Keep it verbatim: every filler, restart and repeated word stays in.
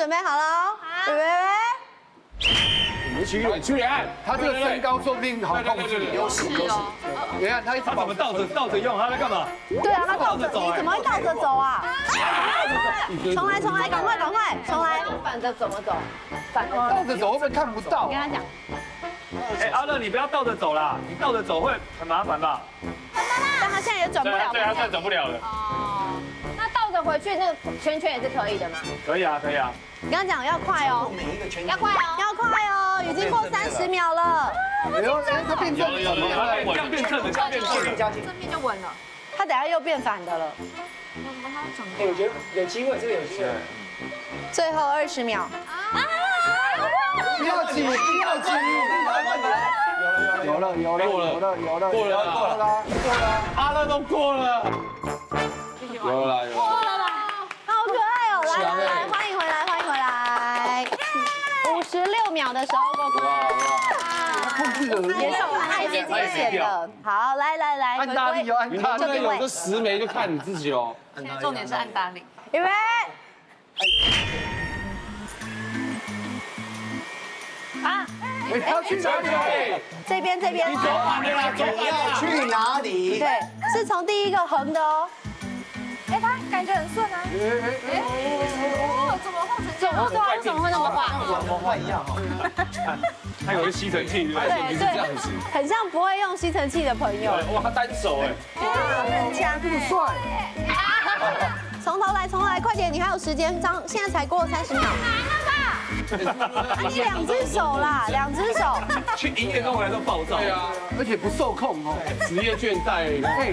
准备好了哦，好，喂喂。屈原，屈原，他这个身高说不定好控制，优势优势。你看他一直怎么倒着倒着用，他在干嘛？对啊，他倒着走，你怎么会倒着走啊？重来重来，赶快赶快，重来。反着怎么走？反着倒着走会不会看不到？我跟他讲。哎，阿乐，你不要倒着走啦，你倒着走会很麻烦吧？但他现在也转不了，对，他现在转不了了。 回去那个圈圈也是可以的嘛？可以啊，可以啊。你刚刚讲要快哦，每一个圈要快哦，要快哦，已经过三十秒了。哎呦，这变正了，这样变正了，这样变正了，正面就稳了。他等下又变反的了。哎，我觉得有机会，这个有机会。最后二十秒。啊！不要急，不要急。有了，有了，有了，有了，有了，过了，过了，过了，阿乐都过了。有了，有了。 来来来，欢迎回来，欢迎回来！五十六秒的时候，果果控制的也是我们爱姐姐写的。好，来来来，按大力就按大力，有这十枚就看你自己哦。重点是按大力，预备。啊！你要去哪里？这边这边。你走哪里啦？走要去哪里？对，是从第一个横的哦。 哎，他感觉很顺啊！哎，怎么晃成这样？对啊，怎么会那么晃？怎么晃一样哈？他有个吸尘器，对对，很像不会用吸尘器的朋友。哇，他单手哎，哇，很强哎，这么帅！从头来，从头来，快点，你还有时间，张，现在才过三十秒。太难了吧？你两只手啦，两只手。去音乐跟我来都暴躁。对啊，而且不受控哦，职业倦怠。哎。